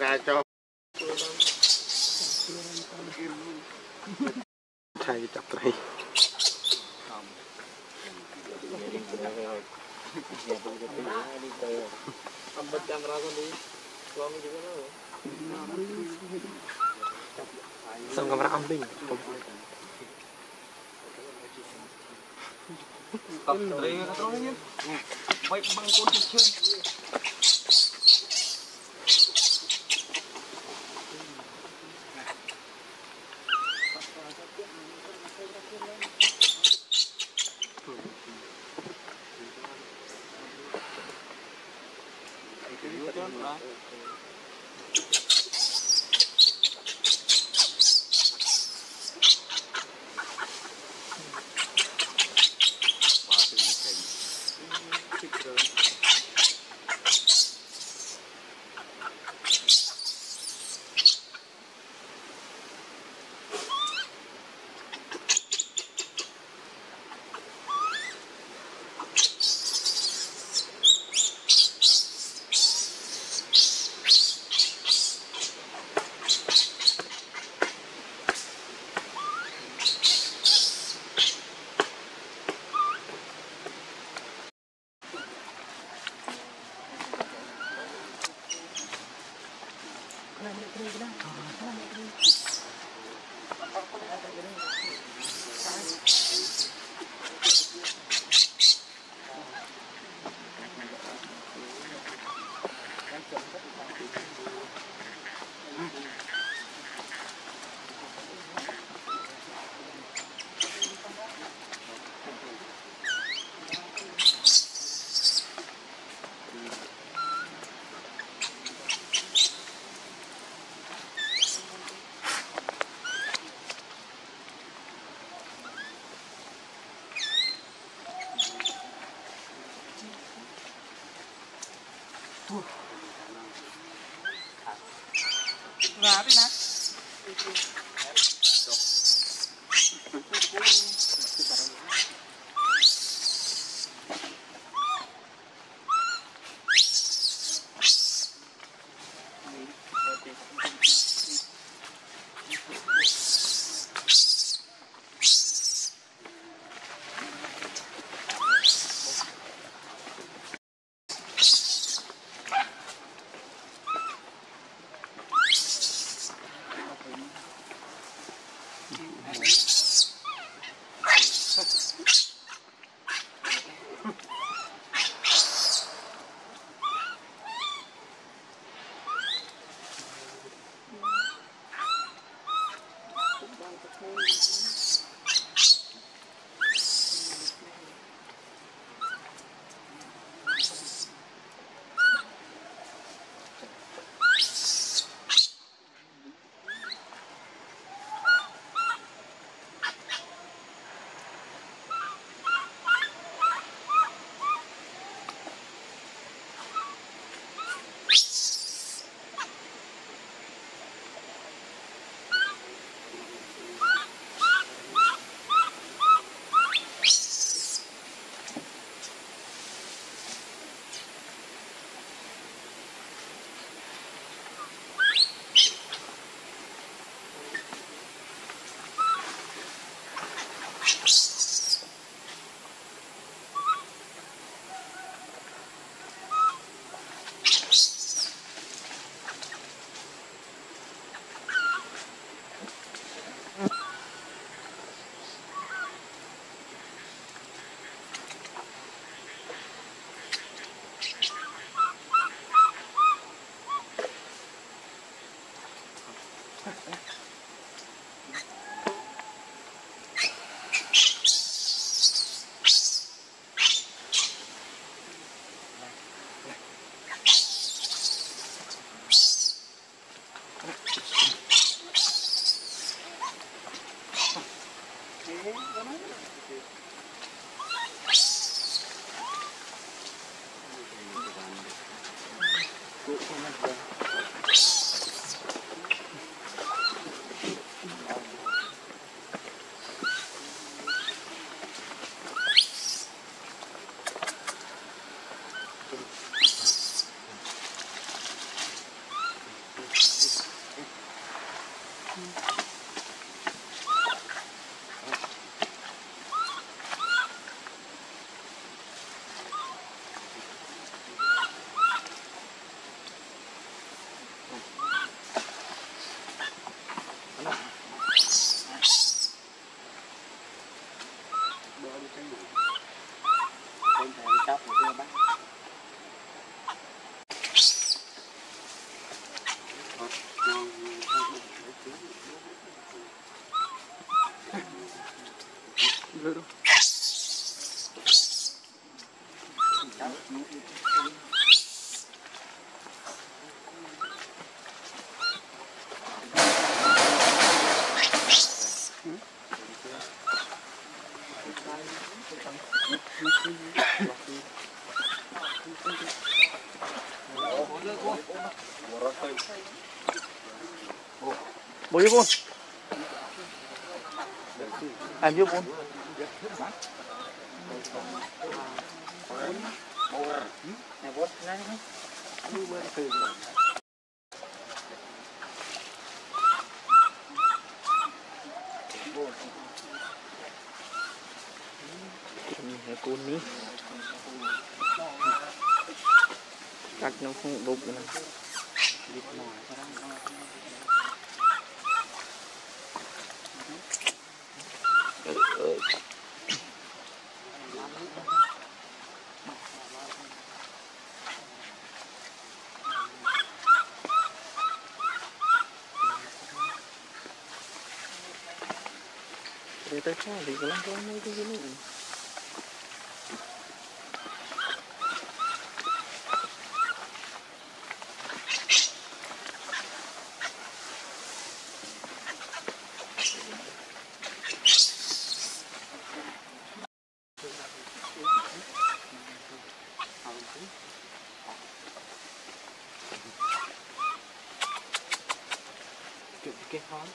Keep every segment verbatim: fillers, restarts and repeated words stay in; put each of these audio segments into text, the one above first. cái ra cho thầy tập này xong camera âm bình tập đấy nó thôi nhé vậy băng côn thì chưa Hãy subscribe cho kênh Ghiền Mì Gõ để không bỏ lỡ những video hấp dẫn. Hãy subscribe cho kênh Ghiền Mì Gõ để không bỏ lỡ những video hấp dẫn. Bố giúp con. Em giúp con. Cún ní cắt nó không đục nữa để tới cho thì có lắm có mấy cái gì nữa cái hón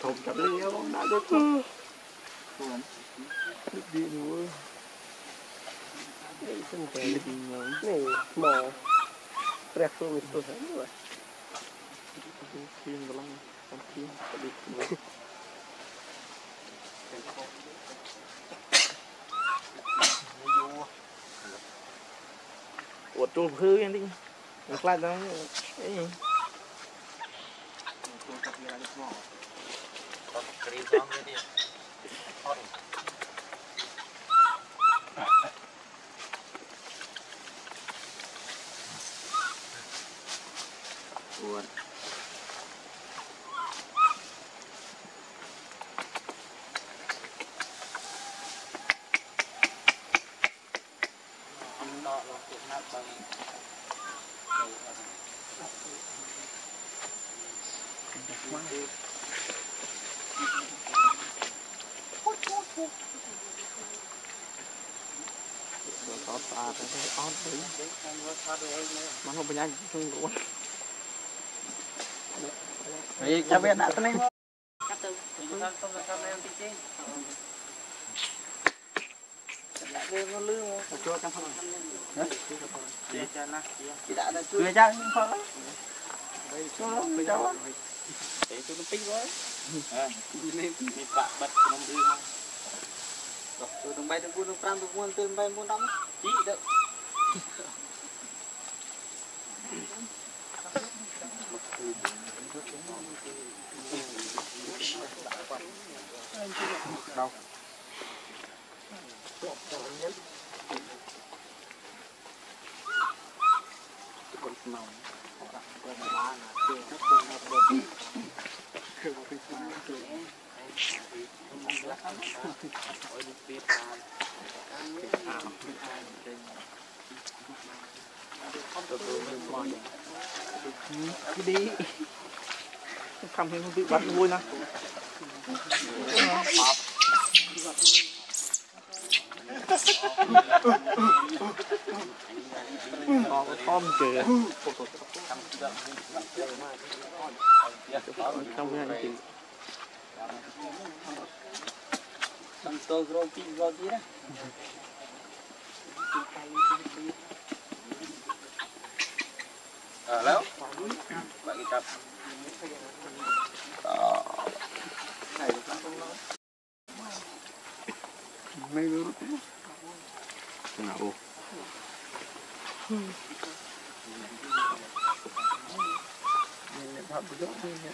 thùng cặp leo đã đứt rồi, đứt đi rồi, đây chân tay này mỏ, rác tôi bị tôi hết rồi, phim lăng, phim đứt rồi. Trộn hư cái đi, nó lại nó cái gì? Mano punya sungguh. Ini cabe nak tenang. Kata. Tidak ada cuy. Tidak ada. Tolong menjawab. Itu penting gua. Ah, ini ini Pak Bat enam puluh lima. Tôi đồng bay đồng buôn đồng pram đồng buôn tôi bay buôn đóng tí đấy đâu còn màu còn lá là tôi rất không hợp được không biết sao tôi đi không thấy không bị bắt vui nữa con kìa trong cái này Hãy subscribe cho kênh Ghiền Mì Gõ Để không bỏ lỡ những video hấp dẫn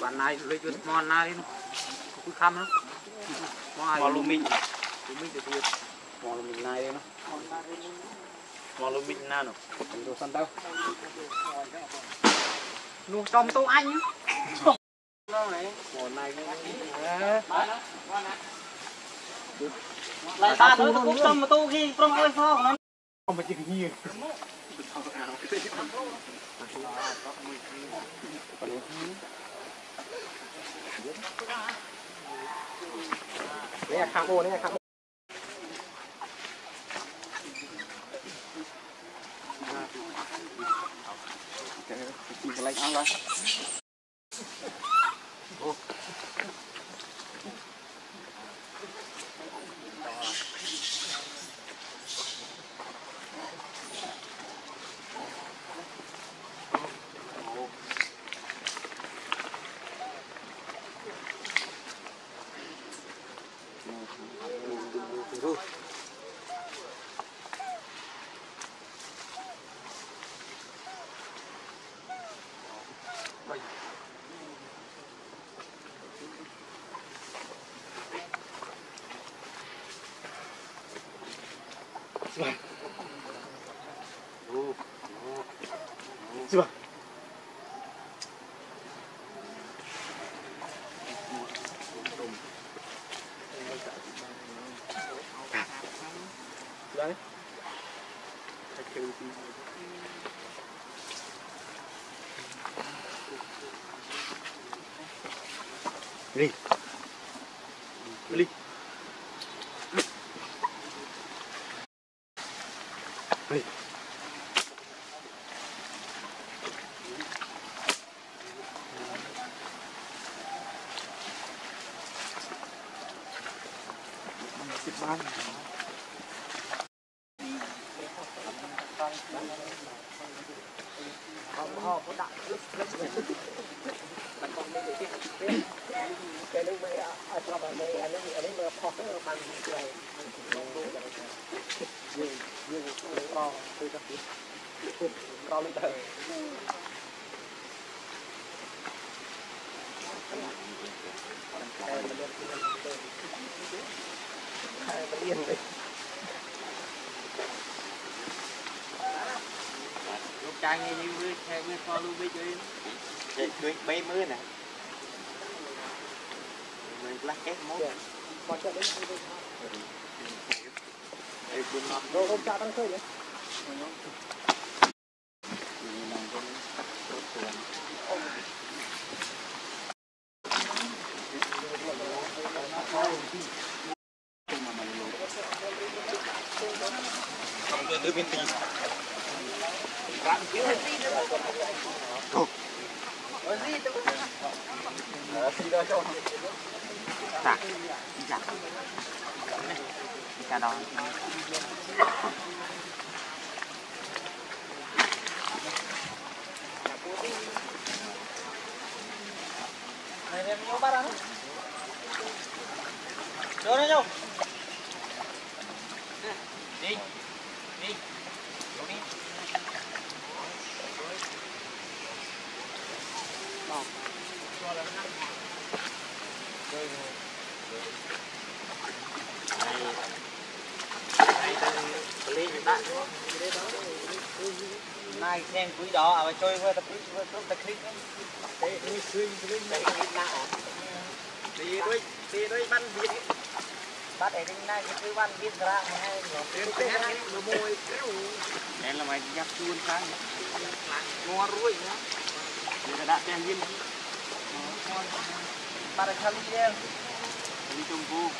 Bạn này lấy chút món này cũng khăm lắm. Mò lùm mình, lùm mình được. Mò lùm mình này đây nó. Mò lùm mình na nó. Đồ săn đâu? Nuôi trong tô anh nhá. Món này. Món này. Lại ta tôi cũng trong mà tô khi trong ơi pho của nó. Không phải chỉ nhiều. Hãy subscribe cho kênh Ghiền Mì Gõ Để không bỏ lỡ những video hấp dẫn เนี่ยคาโบเนี่ยคาโบจะกินอะไรเอาเลยโอ้是吧？来，还可以。来，来。Hãy subscribe cho kênh Ghiền Mì Gõ để không bỏ lỡ những video hấp dẫn Hãy subscribe cho kênh Ghiền Mì Gõ để không bỏ lỡ những video hấp dẫn Hãy subscribe cho kênh Ghiền Mì Gõ để không bỏ lỡ những video hấp dẫn Para kali dia, ini tumbuh.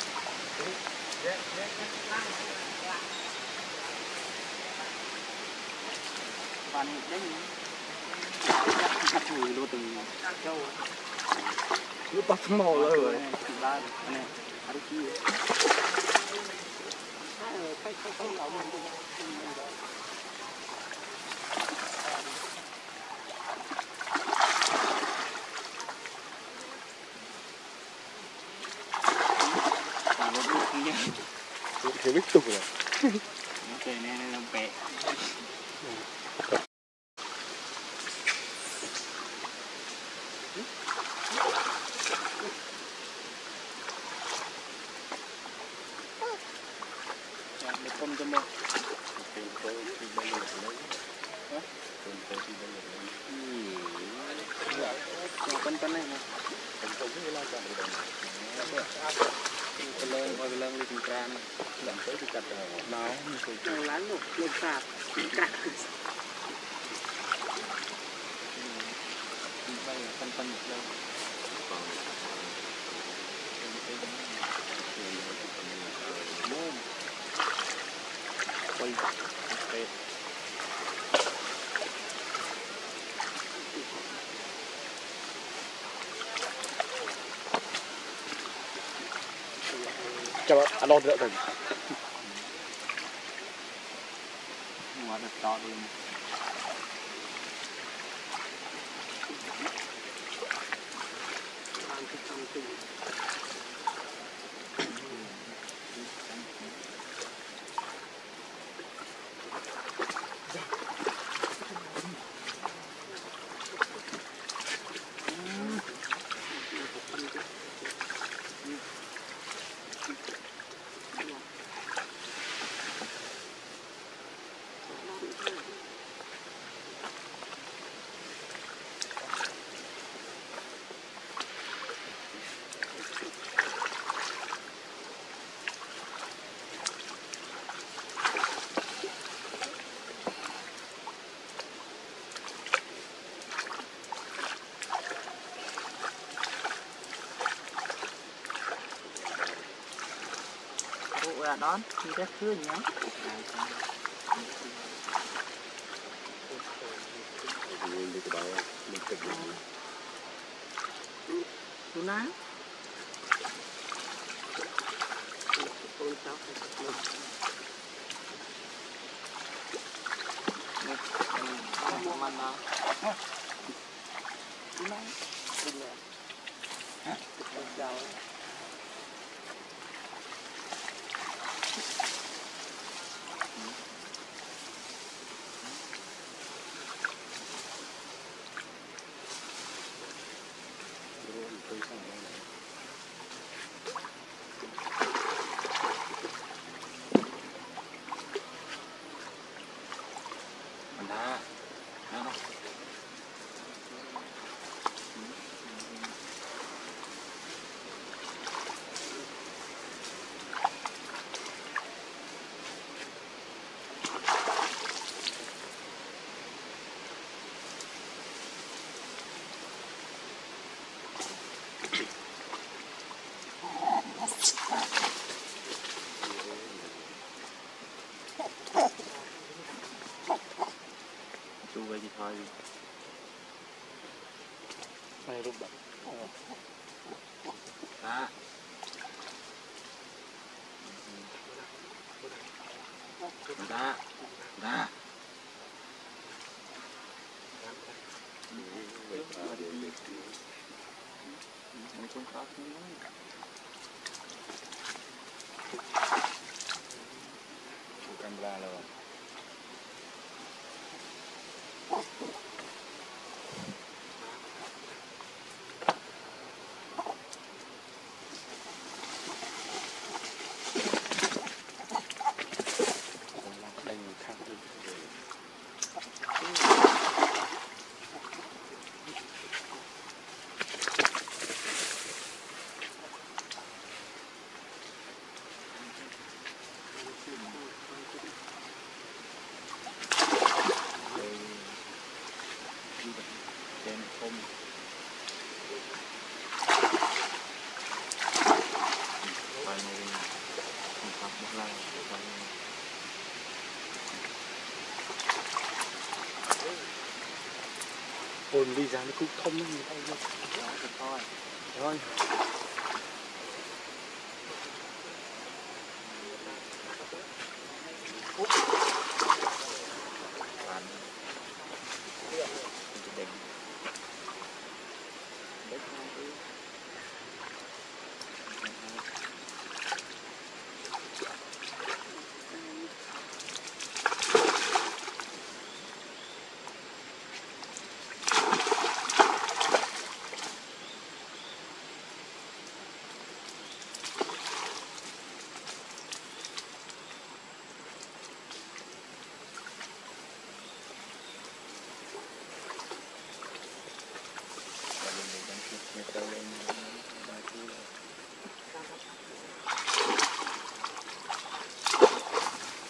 Panik ini, kita curi dulu tengok. Lupa semua lah. Ini hari ini. Dia betul lah. Macam ni ni lempek. Lepas jembat. Pintu tiba lagi. Pintu tiba lagi. Iya. Kapan kanan? Pintu ni lah jam berapa? Belum, belum di tingkran. Belum tu dekat dengan mau. Jalan tu lekat. Tingkran. Sampai tempat belum. Coba alon dulu kan. Muat tak dulu. Angkat angkat. Đón thì rất thưa nhé. Chú ná. Này rút bật à đá đá không khác camera rồi hồn đi ra nó cũng không gì đâu thôi thôi Hãy subscribe cho kênh Ghiền Mì Gõ để không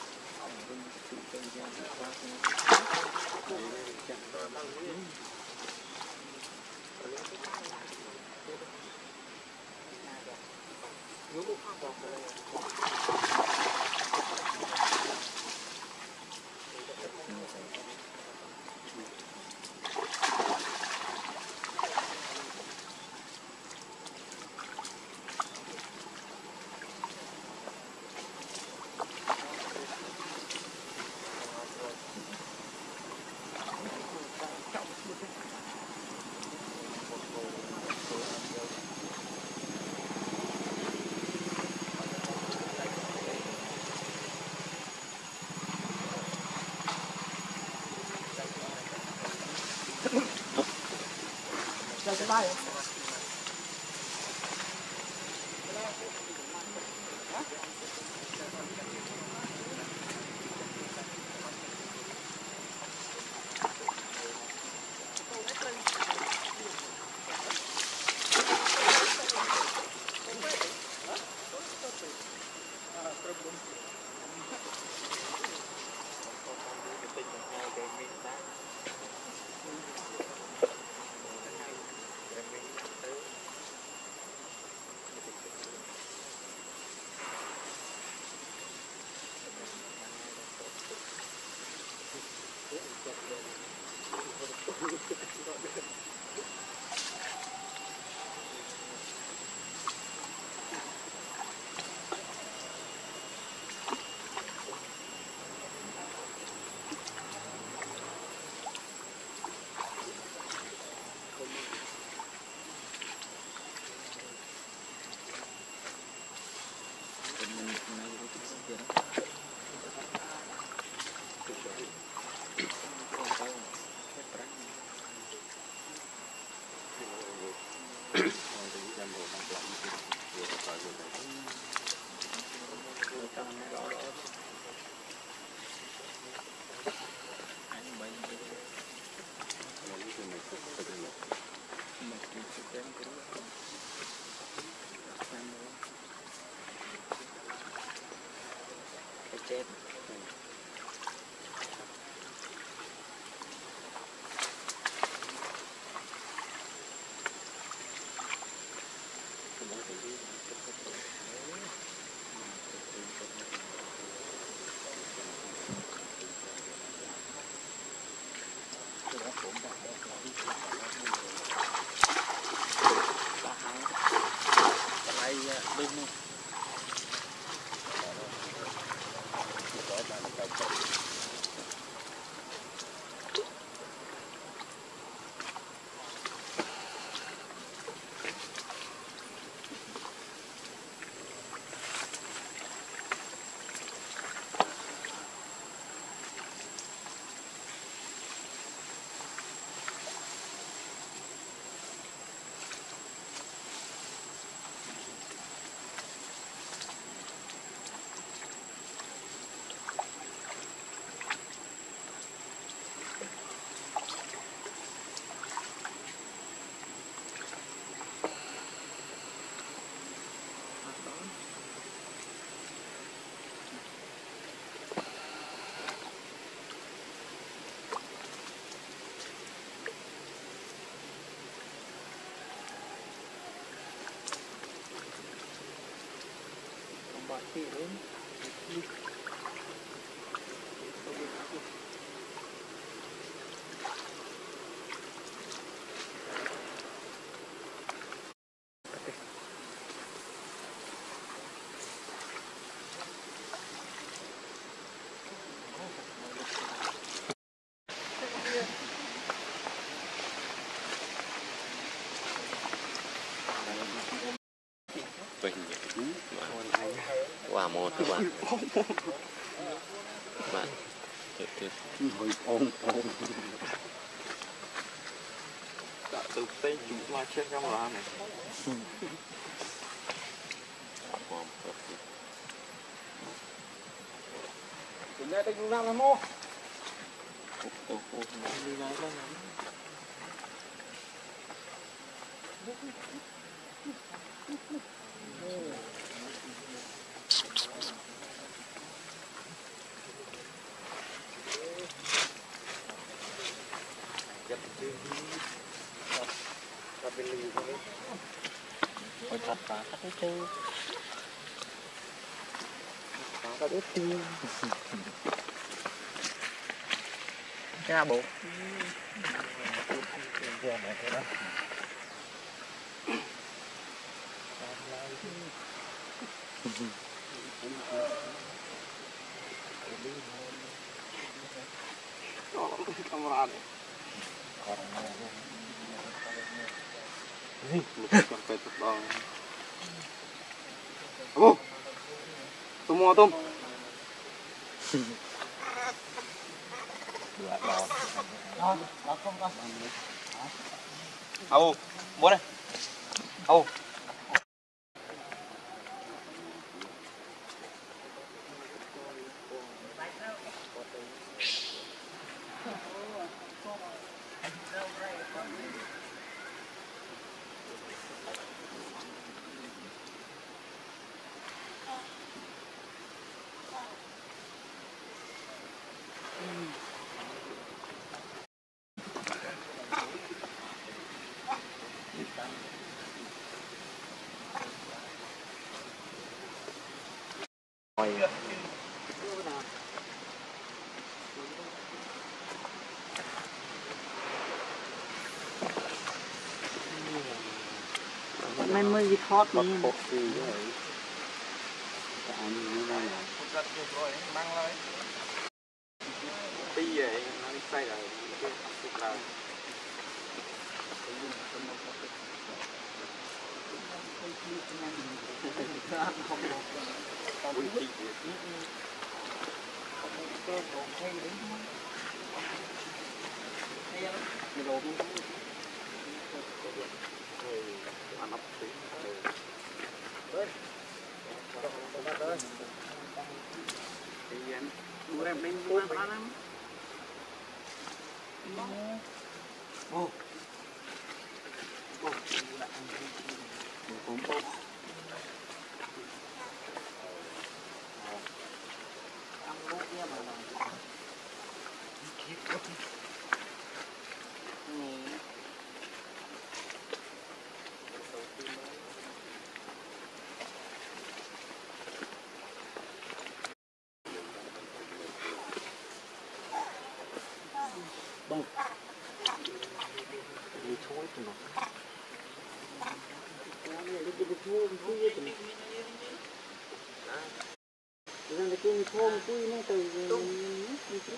bỏ lỡ những video hấp dẫn. violence. Hãy subscribe cho kênh quả một các bạn các bạn hồi ôm ôm đã từ tay chúng ta trên camera này chúng ta chúng ta làm ô Cắt cái chân cắt cái chân ra bộ Abu, semua tum. Abu. Múa đây. Ô. Oh. Mai mới đi thoát đi. Bây giờ nó đi say rồi. Hôm cuối nó từ tất cả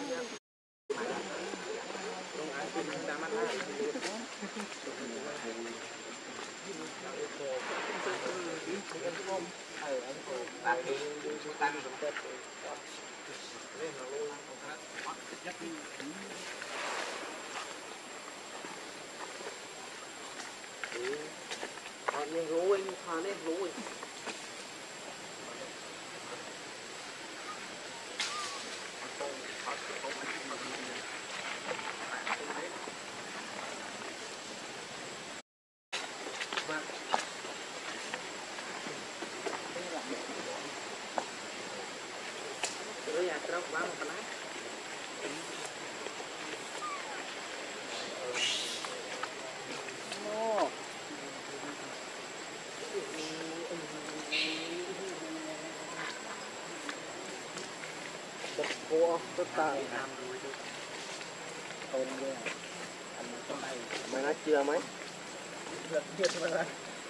mày nói chưa mấy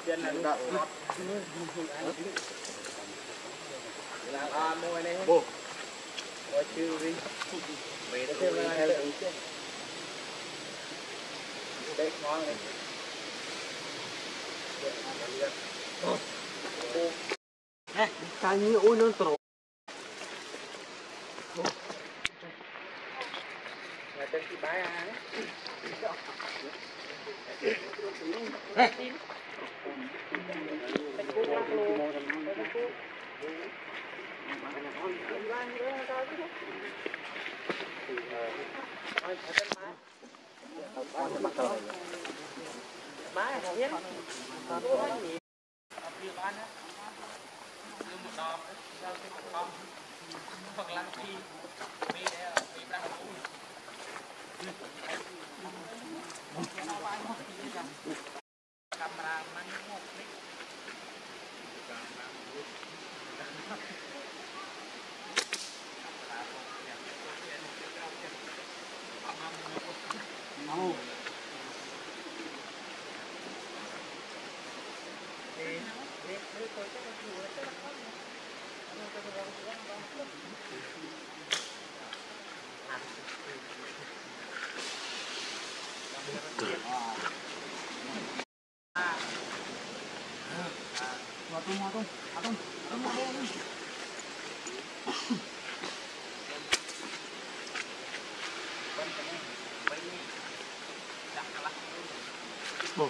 trên là đậu làm mua này bố mua chưa đi mày đã xem ai đấy đấy ngon này này cái như ôi nó trộn Bố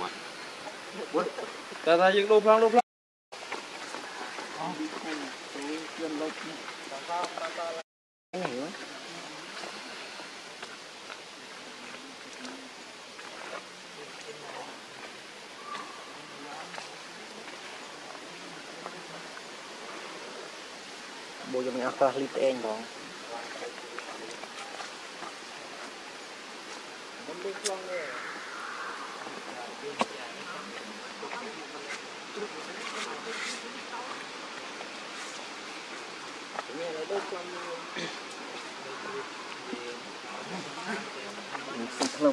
Uat. Uat. Tata yang lup lang lup lang. Oh, tuan lup. Tata tata. Oh. Boleh jangan asal lihat engkau. Hãy subscribe cho kênh Ghiền Mì Gõ Để không bỏ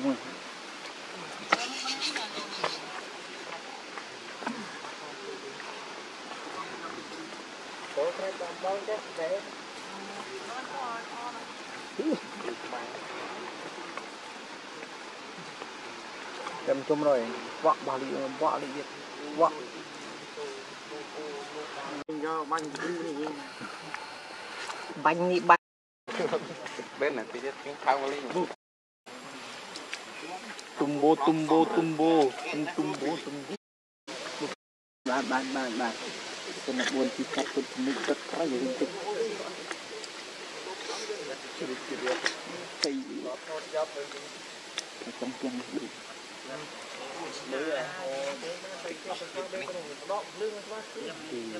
lỡ em chôm rồi vợ bà đi vợ đi vợ bánh đi bánh bên này thì cái thang vali tumbo tumbo tumbo tumbo tumbo ba ba ba ba cái này buồn thì cắt tụt mít cắt cái gì cũng cây trong chân Hãy subscribe cho kênh Ghiền Mì Gõ Để không bỏ lỡ những video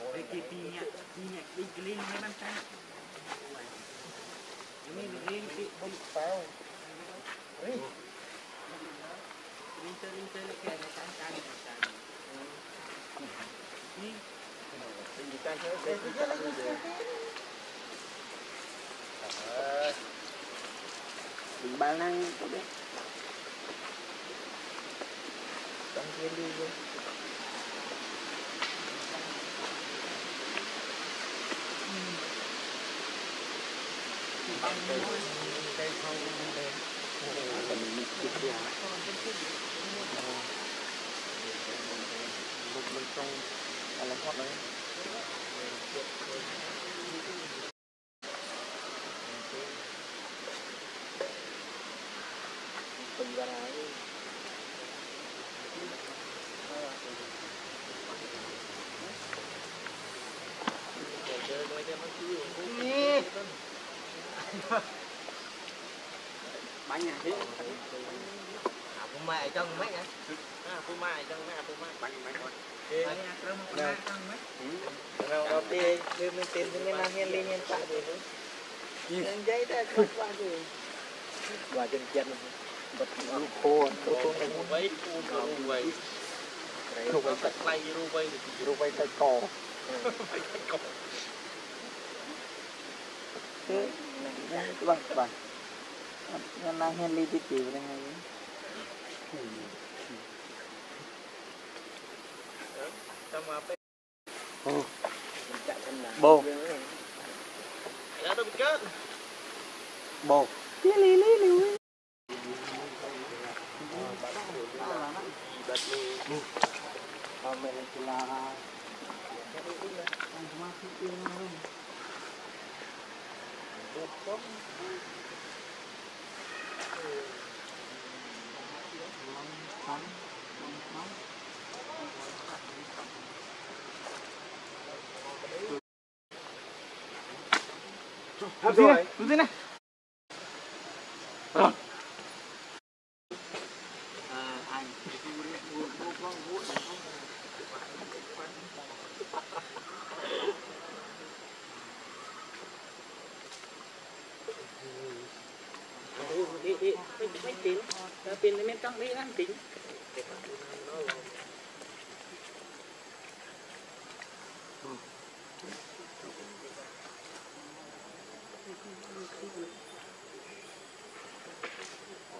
Bagi minyak minyak dikelin memang tak. Ini dikelin di bumbu. Linter linter lekang lekang lekang. Ini. Linter linter lekang. Bình ba năng có biết đăng ký đi luôn ăn đây đây không đây còn mình chụp ra một bên trong là thoát đấy banyak sih aku mai cang mai kan aku mai cang mai aku mai banyak banyak banyak kerumah kerumah cang mai kerumah roti kerumah tin dengan angin lingin tak itu yang jahit ada kuat tu wajan kian betul kuat kuat rubai kuat rubai rubai tak lay rubai rubai tak kor bang bang nang Henry di tiup dengan ini. Sama apa? Oh, bo. Ada bukan? Bo. Lili lili. Amel celah. Bom. Hãy subscribe cho kênh Ghiền Mì Gõ Để không bỏ lỡ những video hấp dẫn tính, đã pin thì mình tăng đi làm tính.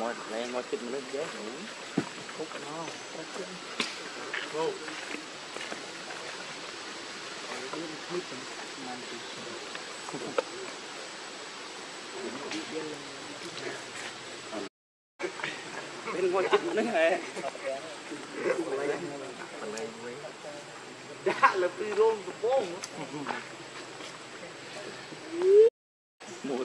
Một lấy một chít một lít không nó vô bên ngoài chít nữa hả đã là phi rôm bông một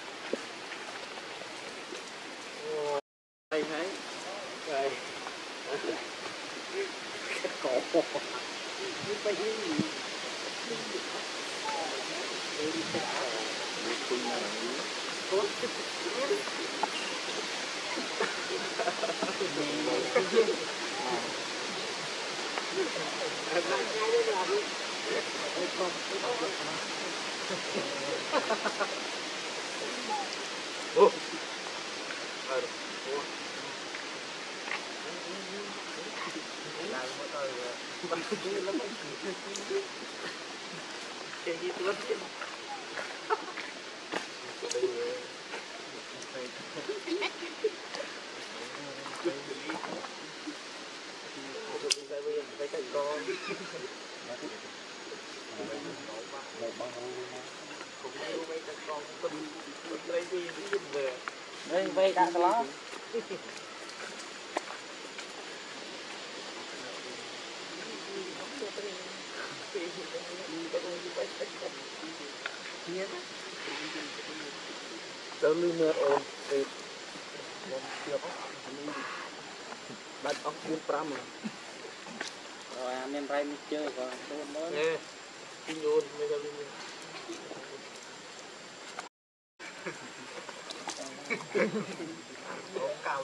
đây thấy đây cổ cổ cái gì oh. Đây vây đã lắm. Đâu lưu mưa ồn thì bắt ốc buôn pram rồi. Rồi anh em rai mình chơi còn tôm mới. Nè. Kinh ồn mới đâu lưu mưa. Ông cào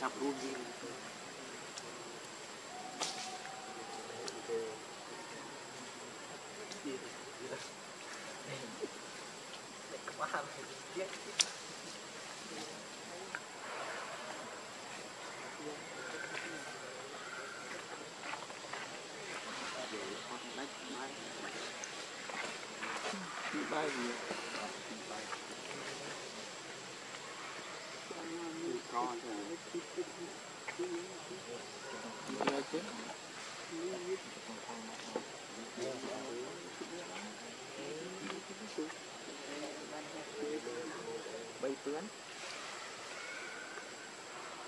chặt luôn đi bay con ฟื้น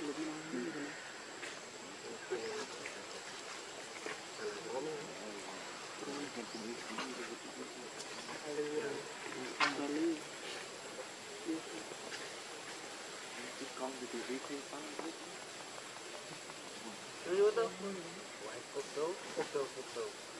ลุกนั่งนี่เลย